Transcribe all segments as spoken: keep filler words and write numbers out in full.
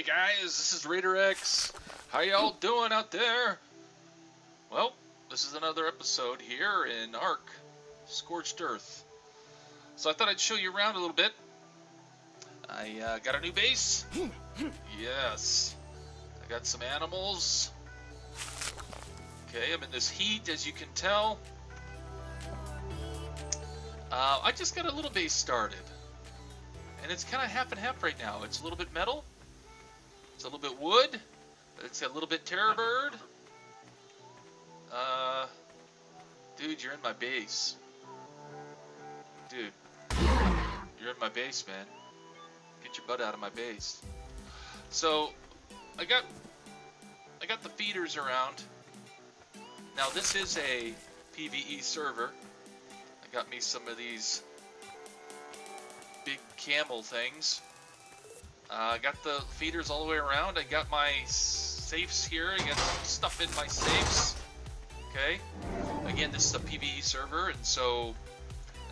Hey guys, this is Raider X. How y'all doing out there? Well, this is another episode here in Ark, Scorched Earth. So I thought I'd show you around a little bit. I uh, got a new base. Yes. I got some animals. Okay, I'm in this heat, as you can tell. Uh, I just got a little base started. And it's kind of half and half right now. It's a little bit metal. It's a little bit wood. It's a little bit terror bird. Uh, dude, you're in my base. Dude, you're in my base, man. Get your butt out of my base. So, I got, I got the feeders around. Now, this is a P V E server. I got me some of these big camel things. I uh, got the feeders all the way around. I got my safes here. I got some stuff in my safes. Okay. Again, this is a P V E server, and so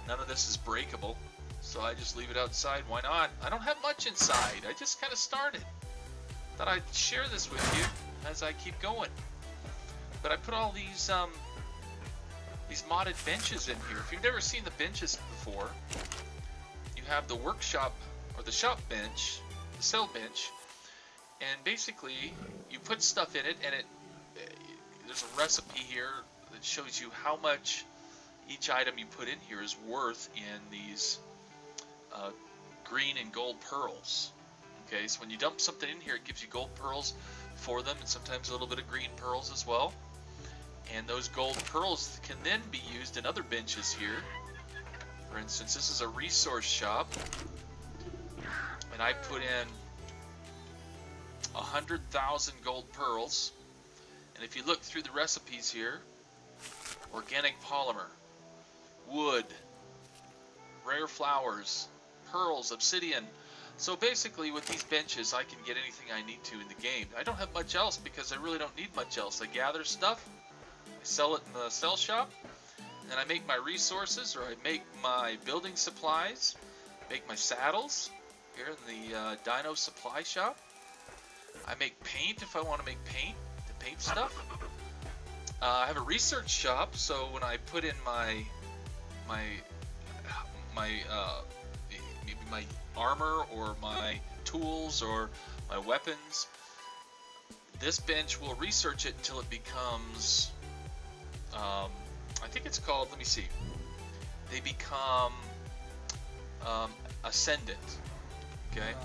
none of this is breakable. So I just leave it outside. Why not? I don't have much inside. I just kind of started. Thought I'd share this with you as I keep going. But I put all these um, these modded benches in here. If you've never seen the benches before, you have the workshop or the shop bench. The cell bench, and basically you put stuff in it, and it there's a recipe here that shows you how much each item you put in here is worth in these uh, green and gold pearls. Okay, so when you dump something in here, it gives you gold pearls for them, and sometimes a little bit of green pearls as well. And those gold pearls can then be used in other benches here. For instance, this is a resource shop. And I put in one hundred thousand gold pearls. And if you look through the recipes here, organic polymer, wood, rare flowers, pearls, obsidian. So basically with these benches, I can get anything I need to in the game. I don't have much else because I really don't need much else. I gather stuff, I sell it in the cell shop, and I make my resources, or I make my building supplies, make my saddles. Here in the uh, dino supply shop. I make paint if I want to make paint, the paint stuff. Uh, I have a research shop, so when I put in my my my uh, maybe my armor or my tools or my weapons, this bench will research it until it becomes. Um, I think it's called. Let me see. They become um, ascendant. Okay,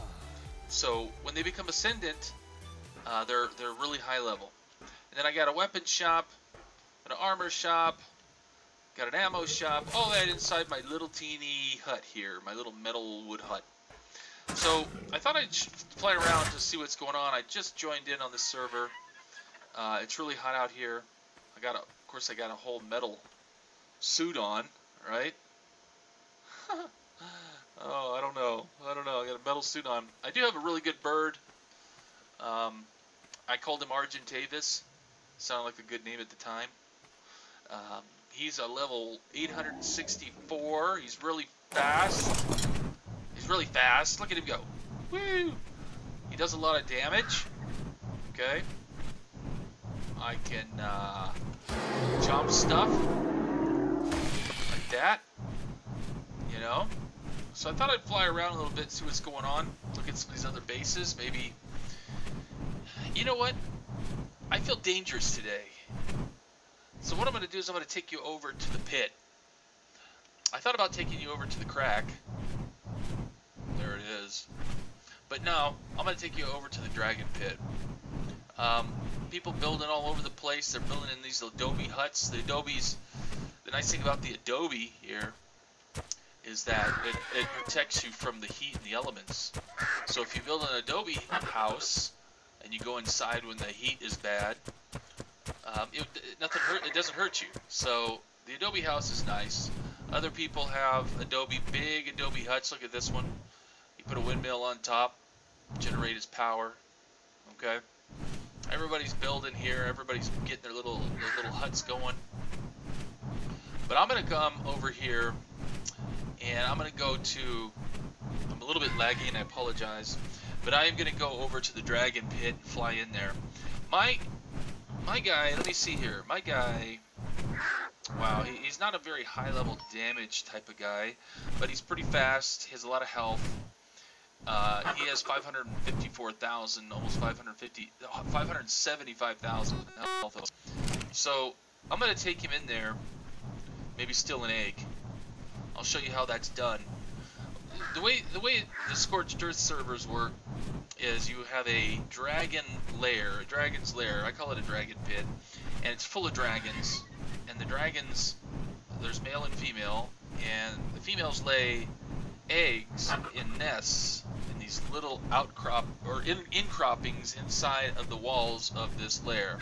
so when they become ascendant, uh, they're they're really high level. And then I got a weapon shop, an armor shop, got an ammo shop, all that inside my little teeny hut here, my little metal wood hut. So I thought I'd play around to see what's going on. I just joined in on this server. Uh, it's really hot out here. I got, a, of course, I got a whole metal suit on, right? Oh, I don't know. I don't know. I got a metal suit on. I do have a really good bird. Um, I called him Argentavis. Sounded like a good name at the time. Um, he's a level eight hundred sixty-four. He's really fast. He's really fast. Look at him go. Woo! He does a lot of damage. Okay. I can uh, jump stuff like that. You know? So I thought I'd fly around a little bit, see what's going on, look at some of these other bases, maybe, you know what, I feel dangerous today. So what I'm going to do is I'm going to take you over to the pit. I thought about taking you over to the crack, there it is, but no, I'm going to take you over to the dragon pit. Um, people building all over the place, they're building in these adobe huts. The adobes, the nice thing about the adobe here is that it, it protects you from the heat and the elements. So if you build an adobe house and you go inside when the heat is bad, um, it, it, nothing hurt, it doesn't hurt you. So the adobe house is nice. Other people have adobe, big adobe huts. Look at this one. You put a windmill on top, generate its power. Okay. Everybody's building here. Everybody's getting their little, their little huts going. But I'm gonna come over here. And I'm going to go to, I'm a little bit laggy and I apologize, but I am going to go over to the dragon pit and fly in there. My my guy, let me see here. My guy, wow, he, he's not a very high level damage type of guy, but he's pretty fast. He has a lot of health. Uh, he has five hundred fifty-four thousand, almost five hundred fifty, five hundred seventy-five thousand health. So I'm going to take him in there, maybe steal an egg. I'll show you how that's done. The way the way the Scorched Earth servers work is you have a dragon lair, a dragon's lair. I call it a dragon pit, and it's full of dragons. And the dragons, there's male and female, and the females lay eggs in nests in these little outcrop or in incroppings inside of the walls of this lair.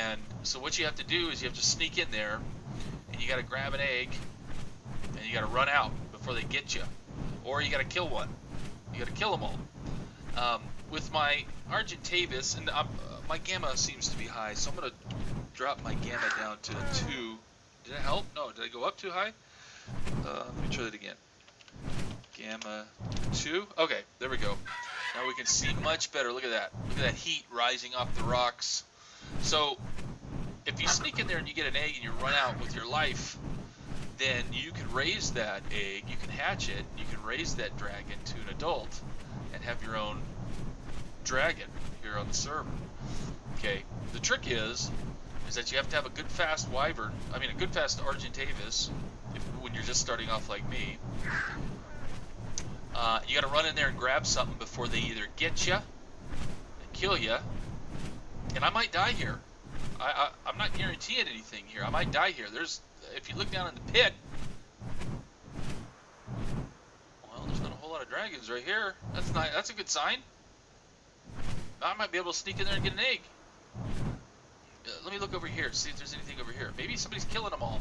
And so what you have to do is you have to sneak in there, and you got to grab an egg, and you got to run out before they get you, or you got to kill one. You got to kill them all. Um, with my Argentavis, and I'm, uh, my gamma seems to be high, so I'm gonna drop my gamma down to two. Did it help? No, did I go up too high? Uh, let me try that again. Gamma two. Okay, there we go. Now we can see much better. Look at that. Look at that heat rising off the rocks. So if you sneak in there and you get an egg and you run out with your life, then you can raise that egg, you can hatch it, you can raise that dragon to an adult and have your own dragon here on the server. Okay, the trick is is that you have to have a good fast wyvern, I mean a good fast Argentavis, if, when you're just starting off like me. Uh, you gotta run in there and grab something before they either get you, kill you, and I might die here. I, I, I'm not guaranteeing anything here. I might die here. There's If you look down in the pit, well, there's not a whole lot of dragons right here. That's not, that's a good sign. I might be able to sneak in there and get an egg. Uh, let me look over here, see if there's anything over here. Maybe somebody's killing them all.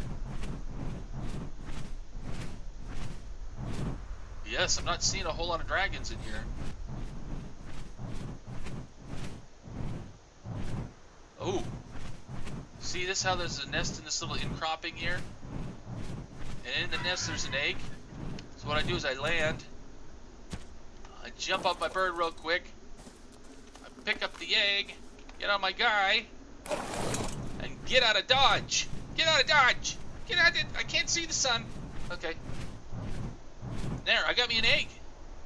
Yes, I'm not seeing a whole lot of dragons in here. Oh. See this, how there's a nest in this little incropping here? And in the nest there's an egg. So what I do is I land, I jump up my bird real quick, I pick up the egg, get on my guy, and get out of dodge! Get out of dodge! Get out of it! I can't see the sun! Okay. There, I got me an egg.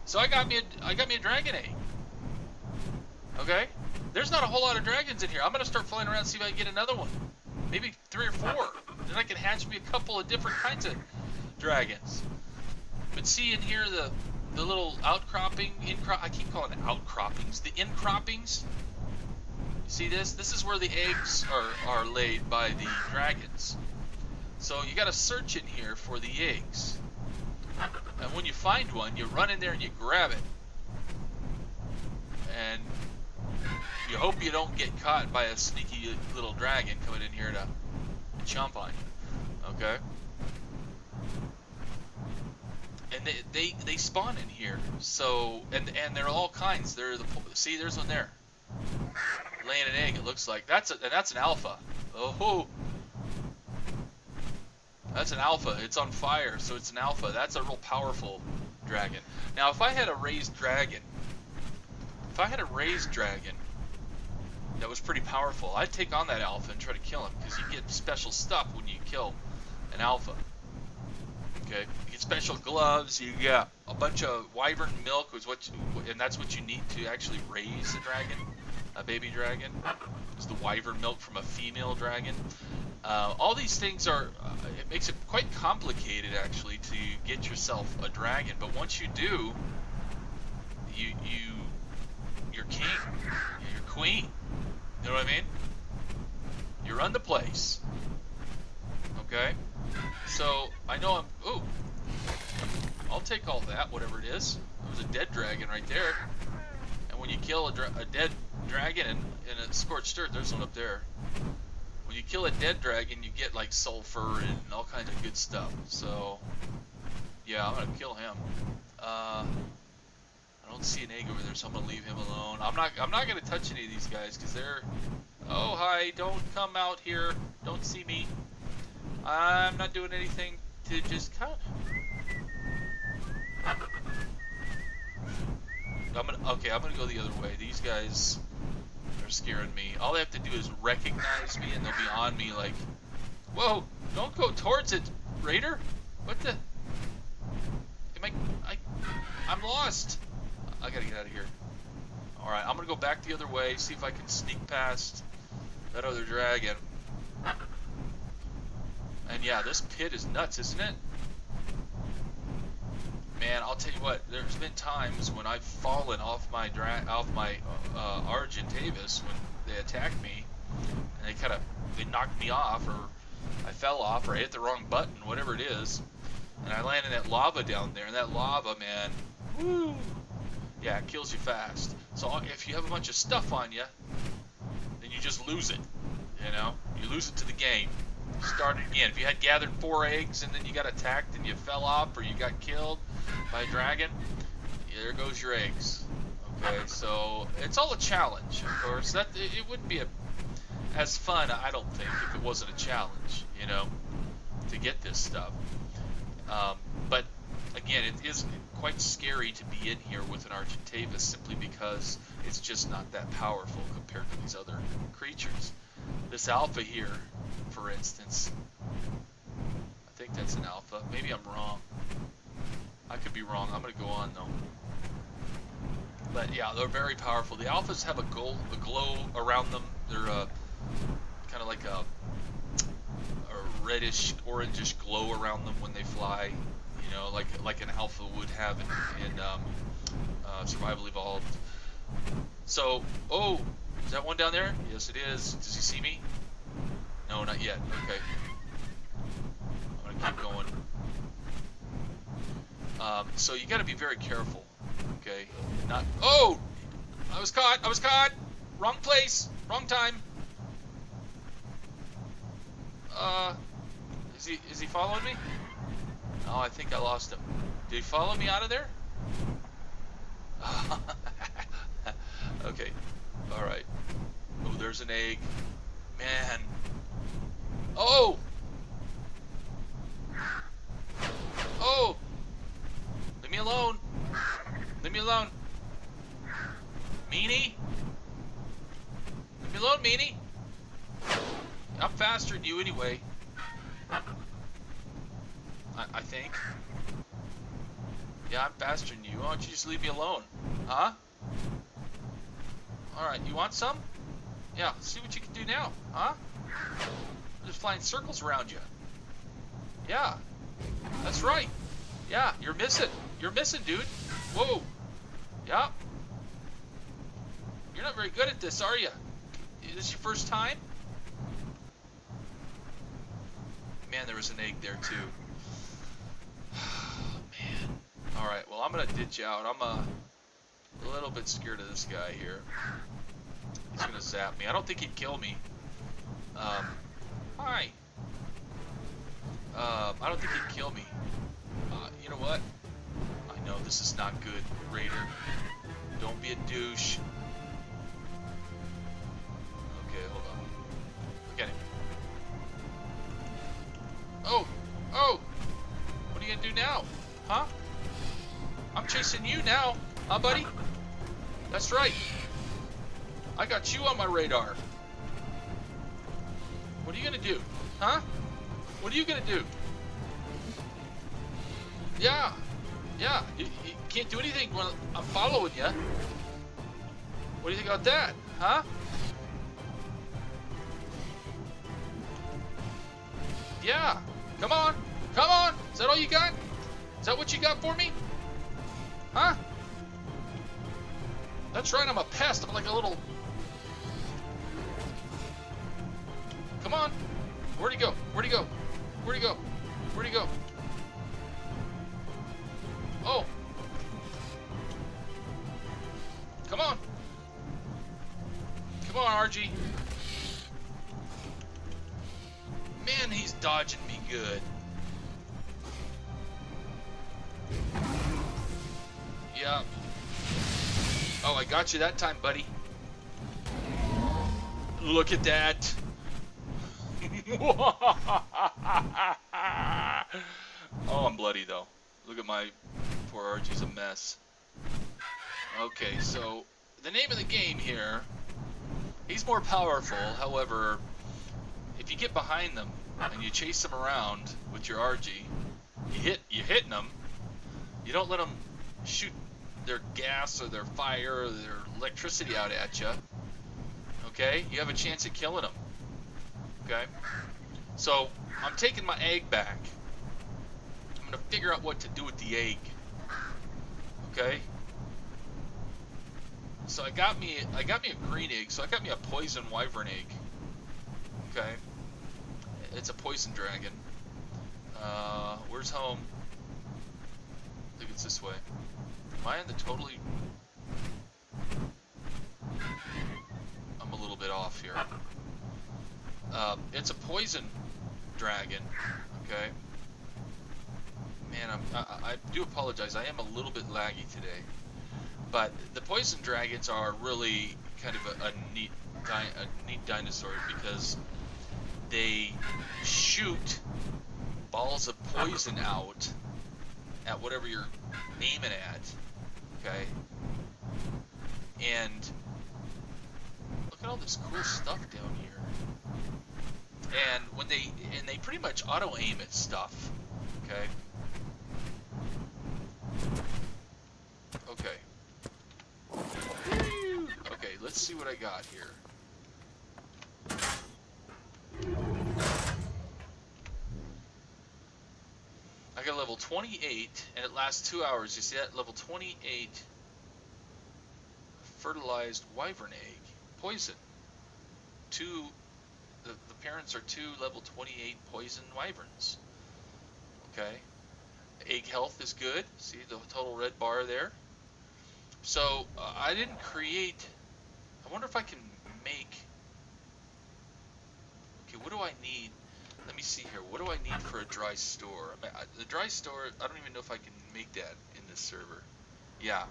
So I got me a, I got me a dragon egg. Okay? There's not a whole lot of dragons in here. I'm gonna start flying around and see if I can get another one. Maybe three or four. Then I can hatch me a couple of different kinds of dragons. But see in here the the little outcropping, incro I keep calling it outcroppings, the incroppings. See this? This is where the eggs are, are laid by the dragons. So you gotta search in here for the eggs. And when you find one, you run in there and you grab it. And you hope you don't get caught by a sneaky little dragon coming in here to chomp on you, okay? And they, they, they spawn in here, so, and and they're all kinds. They're the, see, there's one there, laying an egg, it looks like. That's a, and that's an alpha. Oh, that's an alpha. It's on fire, so it's an alpha. That's a real powerful dragon. Now, if I had a raised dragon, if I had a raised dragon, that was pretty powerful. I'd take on that alpha and try to kill him, because you get special stuff when you kill an alpha. Okay, you get special gloves. You get a bunch of wyvern milk, was what, you, and that's what you need to actually raise a dragon, a baby dragon. It's the wyvern milk from a female dragon. Uh, all these things are. Uh, it makes it quite complicated actually to get yourself a dragon. But once you do, you you you're king, you're queen. You know what I mean? You run the place. Okay? So, I know I'm... Ooh. I'll take all that, whatever it is. There's a dead dragon right there. And when you kill a, dra a dead dragon in, in a Scorched Earth, there's one up there. When you kill a dead dragon, you get, like, sulfur and all kinds of good stuff. So, yeah, I'm gonna kill him. Uh... I don't see an egg over there, so I'm gonna leave him alone. I'm not. I'm not gonna touch any of these guys because they're. Oh hi! Don't come out here. Don't see me. I'm not doing anything to just count. I'm gonna, okay, I'm gonna go the other way. These guys are scaring me. All they have to do is recognize me and they'll be on me like, whoa, don't go towards it, Raider. What the? Am I, I, I'm lost. I gotta get out of here. All right, I'm gonna go back the other way, see if I can sneak past that other dragon. And yeah, this pit is nuts, isn't it? Man, I'll tell you what. There's been times when I've fallen off my dra off my uh, Argentavis when they attacked me, and they kind of they knocked me off, or I fell off, or I hit the wrong button, whatever it is, and I landed in that lava down there. And that lava, man, woo, yeah, it kills you fast. So if you have a bunch of stuff on you, then you just lose it. You know, you lose it to the game. Start again. If you had gathered four eggs and then you got attacked and you fell off or you got killed by a dragon, there goes your eggs. Okay, so it's all a challenge, of course. That it wouldn't be a, as fun, I don't think, if it wasn't a challenge, you know, to get this stuff. Um, but again, it is quite scary to be in here with an Argentavis simply because it's just not that powerful compared to these other creatures. This alpha here, for instance, I think that's an alpha. Maybe I'm wrong. I could be wrong. I'm gonna go on though. But yeah, they're very powerful. The alphas have a, gold, a glow around them. They're uh, kind of like a, a reddish, orangish glow around them when they fly. You know, like like an alpha would have in, in um, uh, Survival Evolved. So, oh. Is that one down there? Yes, it is. Does he see me? No, not yet. Okay. I'm gonna keep going. Um, so you gotta be very careful. Okay. Not. Oh! I was caught! I was caught! Wrong place! Wrong time! Uh. Is he, is he following me? Oh, I think I lost him. Did he follow me out of there? Okay. Alright. Oh, there's an egg. Man. Oh! Oh! Leave me alone! Leave me alone! Meanie! Leave me alone, Meanie! I'm faster than you anyway. I, I think. Yeah, I'm faster than you. Why don't you just leave me alone? Huh? Alright, you want some? Yeah, see what you can do now, huh? I'm just flying circles around you. Yeah, that's right. Yeah, you're missing. You're missing, dude. Whoa. Yeah. You're not very good at this, are you? Is this your first time? Man, there was an egg there, too. Man. Alright, well, I'm going to ditch out. I'm going uh... to... a little bit scared of this guy here. He's gonna zap me. I don't think he'd kill me. Um, hi. Um, I don't think he'd kill me. Uh, you know what? I know this is not good, Raider. Don't be a douche. Okay, hold on. Look at him. Oh! Oh! What are you gonna do now? Huh? I'm chasing you now. Huh, buddy? That's right. I got you on my radar. What are you gonna do? Huh? What are you gonna do? Yeah. Yeah. You, you can't do anything when I'm following you. What do you think about that? Huh? Yeah. Come on. Come on. Is that all you got? Is that what you got for me? Huh? That's right, I'm a pest. I'm like a little... Come on. Where'd he go? Where'd he go? Where'd he go? Where'd he go? Oh. Come on. Come on, R G. Man, he's dodging me good. Yeah. Oh, I got you that time, buddy. Look at that. Oh, I'm bloody, though. Look at my poor R G's a mess. Okay, so the name of the game here, he's more powerful. However, if you get behind them and you chase them around with your R G, you hit, you're hitting them. You don't let them shoot their gas or their fire or their electricity out at you. Okay, you have a chance at killing them. Okay, so I'm taking my egg back. I'm gonna figure out what to do with the egg. Okay, so I got me, I got me a green egg. So I got me a poison wyvern egg. Okay, it's a poison dragon. Uh, where's home? I think it's this way. Am I in the totally? I'm a little bit off here. Uh, it's a poison dragon. Okay. Man, I'm, I, I do apologize. I am a little bit laggy today. But the poison dragons are really kind of a, a neat, di a neat dinosaur because they shoot balls of poison out at whatever you're aiming at. Okay. And look at all this cool stuff down here. And when they and they pretty much auto aim at stuff. Okay. Okay. Okay, let's see what I got here. I got a level twenty-eight, and it lasts two hours. You see that? Level twenty-eight fertilized wyvern egg. Poison. Two, the, the parents are two level twenty-eight poison wyverns. Okay. Egg health is good. See the total red bar there? So, uh, I didn't create... I wonder if I can make... Okay, what do I need? Let me see here. What do I need for a dry store? I, I, the dry store, I don't even know if I can make that in this server. Yeah.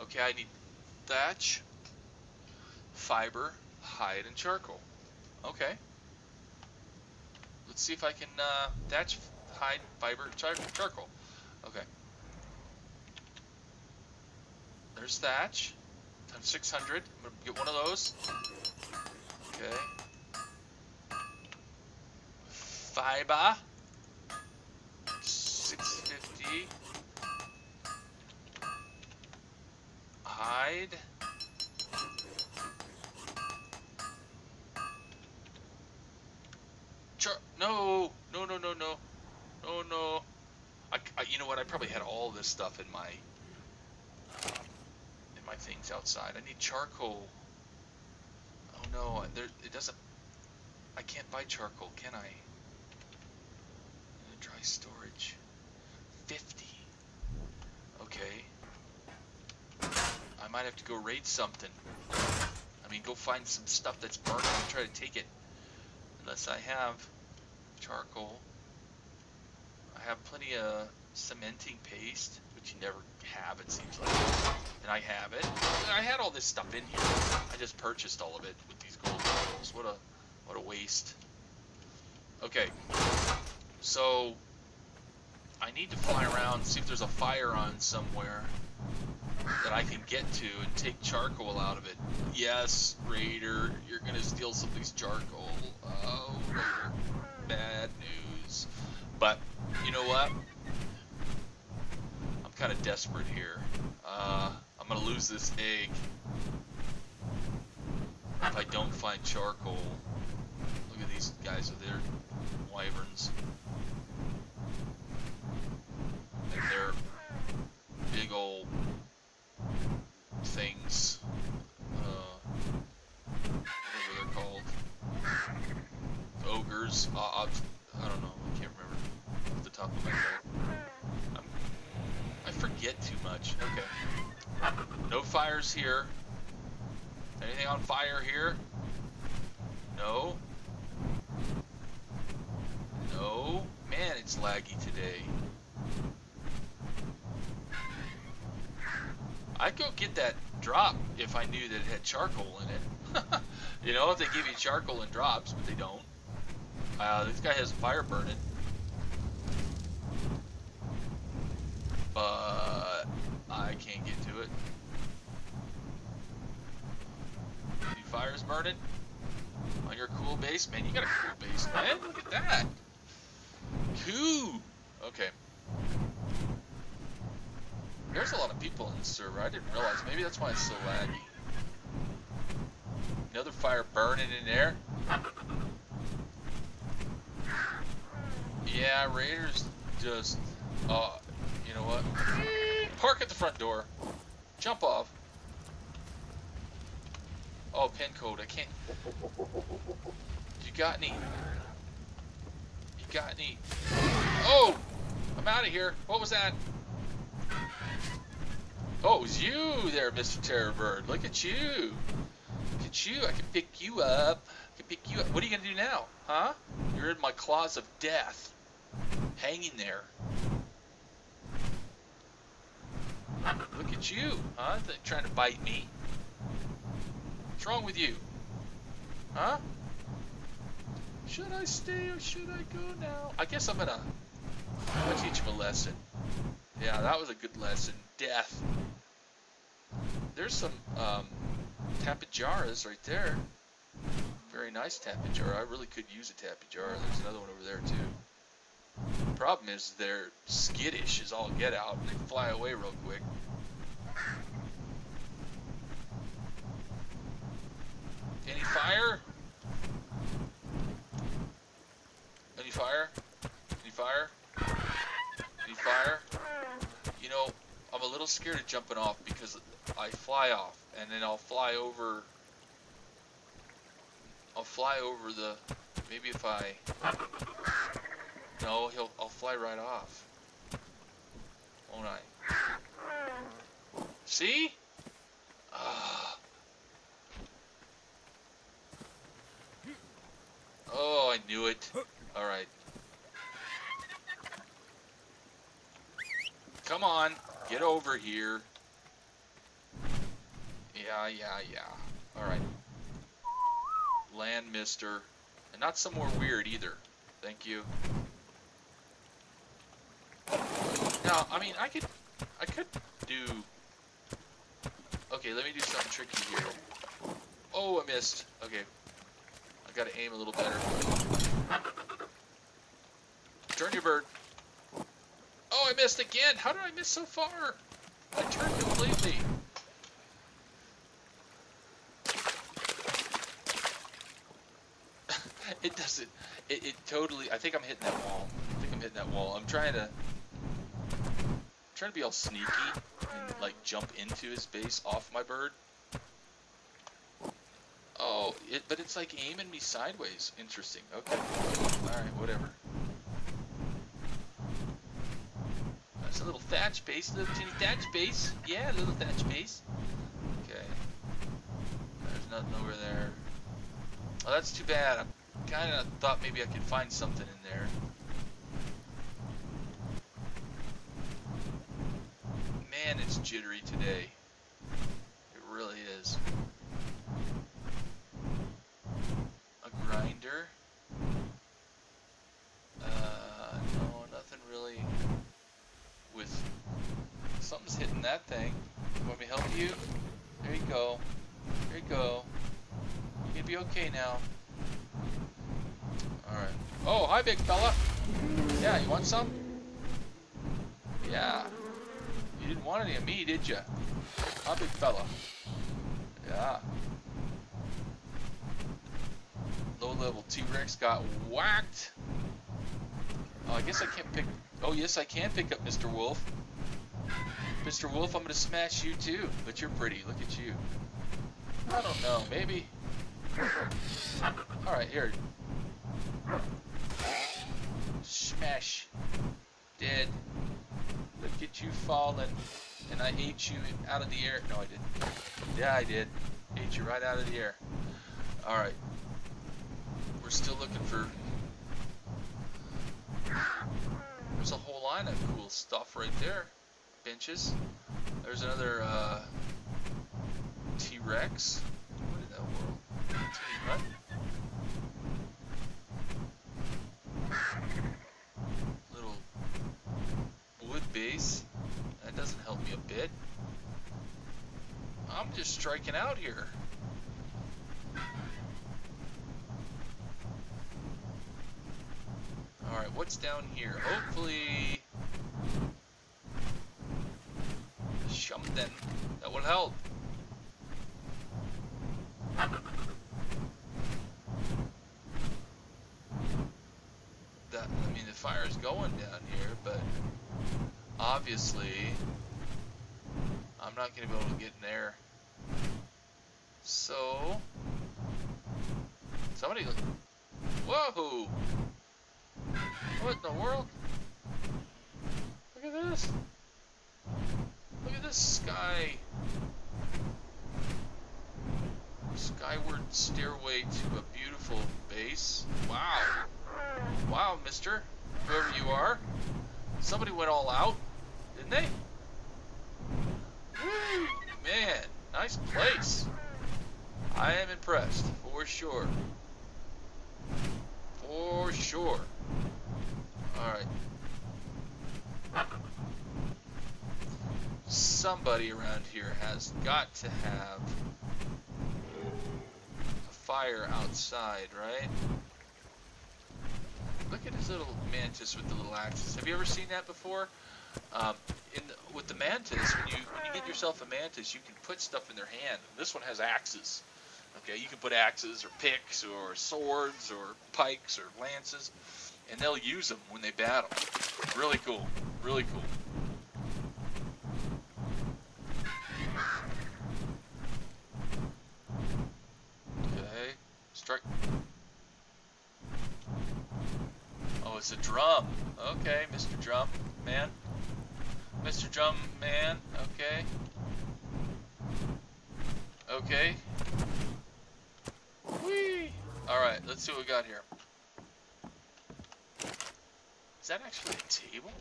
Okay, I need thatch, fiber, hide, and charcoal. Okay. Let's see if I can uh, thatch, hide, fiber, char charcoal. Okay. There's thatch. Times six hundred. I'm going to get one of those. Okay. Fiber. six fifty. Hide. Char no. No, no, no, no. No, no. I, I, you know what? I probably had all this stuff in my... my things outside. I need charcoal. Oh no, there, it doesn't. I can't buy charcoal, can I? Dry storage. fifty. Okay. I might have to go raid something. I mean, go find some stuff that's burning and try to take it. Unless I have charcoal. I have plenty of cementing paste, which you never have, it seems like. And I have it. I had all this stuff in here. I just purchased all of it with these gold bottles. What a what a waste. Okay. So I need to fly around, see if there's a fire on somewhere that I can get to and take charcoal out of it. Yes, Raider, you're gonna steal somebody's charcoal. Oh, Raider. Bad news. But you know what? I'm kind of desperate here. Uh, I'm gonna lose this egg if I don't find charcoal. Look at these guys with their wyverns. And their big old things. Uh, whatever they're called. Ogres. Uh, I don't know. I can't remember off the top of my head. I'm, I forget too much. Okay. No fires here. Anything on fire here? No. No. Man, it's laggy today. I'd go get that drop if I knew that it had charcoal in it. You know, if they give you charcoal in drops, but they don't. Uh, this guy has fire burning. But I can't get to it. fires burning on your cool base, man. You got a cool base, man. Look at that. Cool. Okay. There's a lot of people in this server. I didn't realize. Maybe that's why it's so laggy. Another fire burning in there. Yeah, Raiders just, uh, you know what? Park at the front door. Jump off. Oh, pin code. I can't. You got me. You got me. Oh! I'm out of here. What was that? Oh, it was you there, Mister Terror Bird. Look at you. Look at you. I can pick you up. I can pick you up. What are you going to do now? Huh? You're in my claws of death. Hanging there. Look at you, huh? They're trying to bite me. What's wrong with you? Huh? Should I stay or should I go now? I guess I'm going to teach him a lesson. Yeah, that was a good lesson. Death. There's some um, Tapejaras right there. Very nice Tapejara. I really could use a Tapejara. There's another one over there too. The problem is they're skittish as all get out, and they fly away real quick. Any fire? Any fire? Any fire? Any fire? You know, I'm a little scared of jumping off because I fly off, and then I'll fly over. I'll fly over the. Maybe if I. No, he'll. I'll fly right off. Won't I? See? Uh. Oh, I knew it. All right. Come on, get over here. Yeah, yeah, yeah. All right. Land, mister. And not somewhere weird either. Thank you. Now, I mean, I could, I could do... Okay, let me do something tricky here. Oh, I missed. Okay. I gotta aim a little better. Turn your bird. Oh, I missed again. How did I miss so far? I turned completely. It doesn't. It, it totally. I think I'm hitting that wall. I think I'm hitting that wall. I'm trying to. I'm trying to be all sneaky and like jump into his base off my bird. Oh, it, but it's like aiming me sideways. Interesting. Okay. All right. Whatever. A little thatch base, a little teeny thatch base. Yeah, a little thatch base. Okay. There's nothing over there. Oh, that's too bad. I kind of thought maybe I could find something in there. Man, it's jittery today. It really is. A grinder. Something's hitting that thing. You want me to help you? There you go. There you go. You'll be okay now. Alright. Oh, hi, big fella. Yeah, you want some? Yeah. You didn't want any of me, did you? Hi, big fella. Yeah. Low-level T-Rex got whacked. Oh, I guess I can't pick... Oh, yes, I can pick up Mister Wolf. Mister Wolf, I'm gonna smash you too, but you're pretty. Look at you. I don't know, maybe. All right, here. Smash. Dead. Look at you falling, and I ate you out of the air. No, I didn't. Yeah, I did. Ate you right out of the air. All right. We're still looking for. There's a whole line of cool stuff right there. Benches. There's another uh, T-Rex. What in the world? T-Rex? Little wood base. That doesn't help me a bit. I'm just striking out here. Alright, what's down here? Hopefully... something. That will help. That, I mean, the fire's going down here, but... obviously... I'm not going to be able to get in there. So... somebody... whoa! What in the world? Look at this! Look at this sky! Skyward stairway to a beautiful base. Wow! Wow, mister! Whoever you are! Somebody went all out, didn't they? Woo! Man, nice place! I am impressed, for sure. For sure. Alright. Somebody around here has got to have a fire outside, right? Look at his little mantis with the little axes. Have you ever seen that before? Um, in the, with the mantis, when you, when you get yourself a mantis, you can put stuff in their hand. This one has axes. Okay, you can put axes or picks or swords or pikes or lances, and they'll use them when they battle. Really cool, really cool. Okay, strike. Oh, it's a drum. Okay, Mister Drum Man. Mister Drum Man, okay. Okay. Whee! Alright, let's see what we got here. Is that actually a table?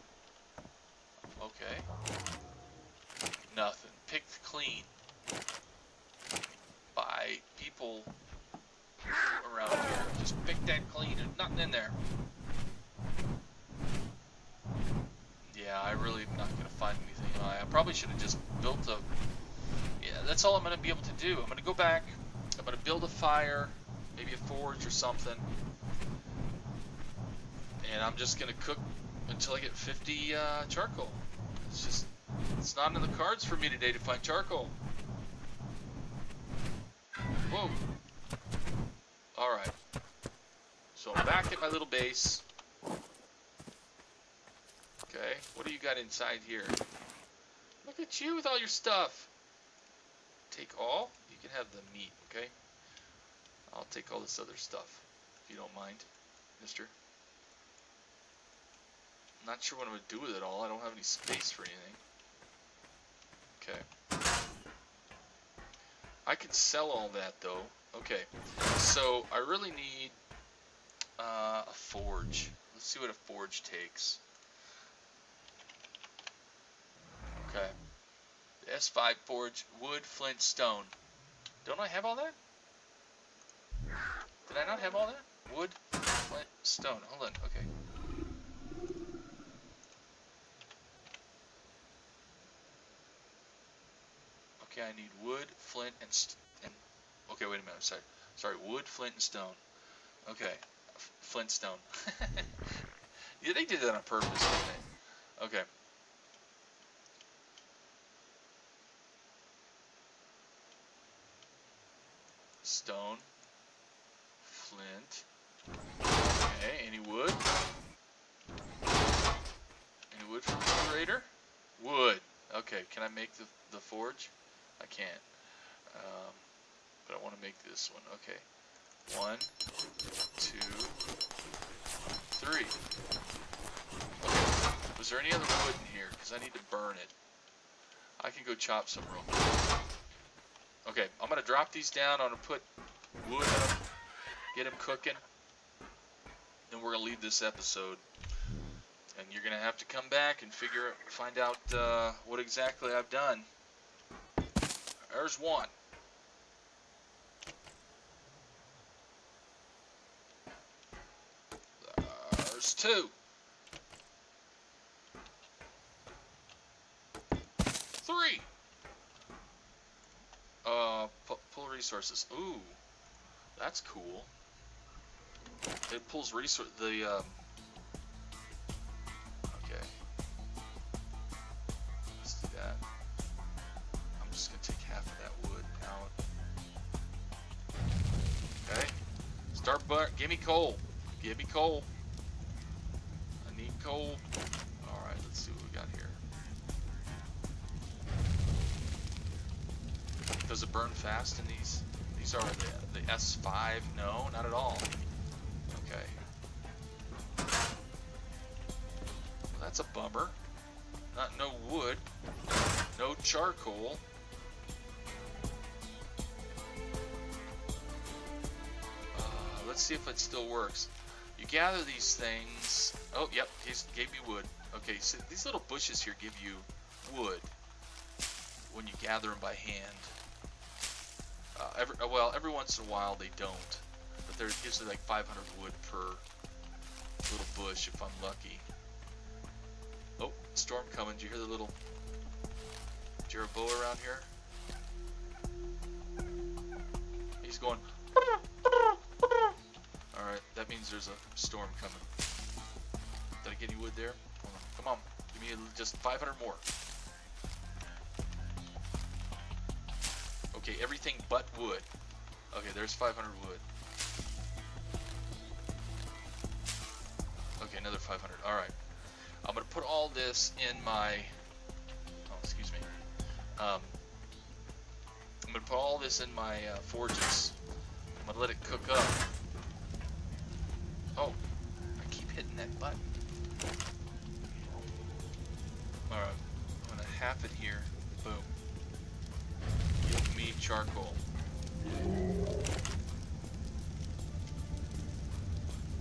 Okay. Nothing. Picked clean. By people around here. Just pick that clean. There's nothing in there. Yeah, I really am not going to find anything. I probably should have just built a... yeah, that's all I'm going to be able to do. I'm going to go back. I'm going to build a fire, maybe a forge or something, and I'm just going to cook until I get fifty uh, charcoal. It's just, it's not in the cards for me today to find charcoal. Whoa. Alright. So I'm back at my little base. Okay, what do you got inside here? Look at you with all your stuff. Take all. You can have the meat, okay? I'll take all this other stuff, if you don't mind, mister. I'm not sure what I'm going to do with it all. I don't have any space for anything. Okay. I can sell all that, though. Okay. So, I really need uh, a forge. Let's see what a forge takes. Okay. The S five forge, wood, flint, stone. Don't I have all that? Did I not have all that? Wood, flint, stone. Hold on, okay. Okay, I need wood, flint, and, st and... okay, wait a minute, I'm sorry. Sorry, wood, flint, and stone. Okay, flint, stone. Yeah, they did that on purpose, didn't they? Okay. Stone, flint, okay, any wood, any wood from the Raider? Wood, okay, can I make the, the forge? I can't, um, but I want to make this one, okay, one, two, three, okay, was there any other wood in here, because I need to burn it, I can go chop some real quick. Okay, I'm going to drop these down. I'm going to put wood in them, get them cooking, and we're going to leave this episode. And you're going to have to come back and figure, find out uh, what exactly I've done. There's one. There's two. Three. Uh, pull resources. Ooh, that's cool. It pulls resource the um, half of that wood pallet. Okay. Start buck. Give me coal. Give me coal. I need coal. Alright, let's see what we got here. Does it burn fast in these? These are the, the S five. No, not at all. Okay. Well, that's a bummer. Not no wood. No charcoal. Uh, let's see if it still works. You gather these things. Oh, yep, he gave me wood. Okay, so these little bushes here give you wood when you gather them by hand. Uh, every, well, every once in a while they don't, but they're usually like five hundred wood per little bush if I'm lucky. Oh, storm coming. Did you hear the little Jerboa around here? He's going. Alright, that means there's a storm coming. Did I get any wood there? Come on, give me just five hundred more. Okay, everything but wood. Okay, there's five hundred wood. Okay, another five hundred. Alright. I'm going to put all this in my... Oh, excuse me. Um, I'm going to put all this in my uh, forges. I'm going to let it cook up. Oh, I keep hitting that button. Alright, I'm gonna half it here. Boom. Give me charcoal.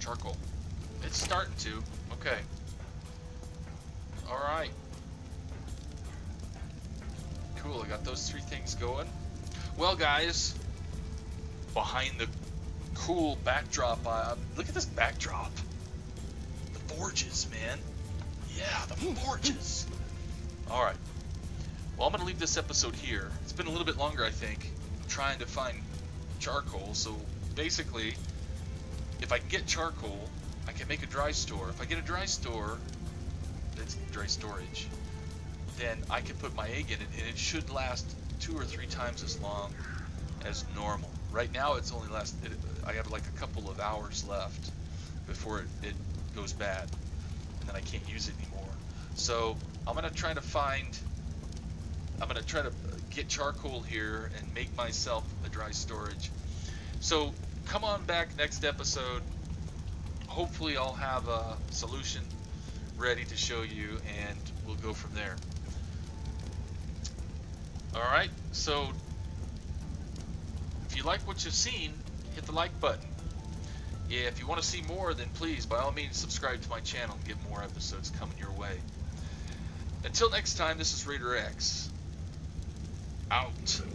Charcoal. It's starting to. Okay. Alright. Cool, I got those three things going. Well, guys, behind the cool backdrop. Uh, look at this backdrop. The forges, man. Yeah, the forges. All right. Well, I'm going to leave this episode here. It's been a little bit longer, I think, trying to find charcoal. So basically, if I can get charcoal, I can make a dry store. If I get a dry store, that's dry storage, then I can put my egg in it, and it should last two or three times as long as normal. Right now, it's only last. It, I have like a couple of hours left before it, it goes bad, and then I can't use it anymore. So I'm gonna try to find. I'm gonna try to get charcoal here and make myself a dry storage. So come on back next episode. Hopefully, I'll have a solution ready to show you, and we'll go from there. All right. So. If you like what you've seen, hit the like button. If you want to see more, then please, by all means, subscribe to my channel and get more episodes coming your way. Until next time, this is Raider X. Out.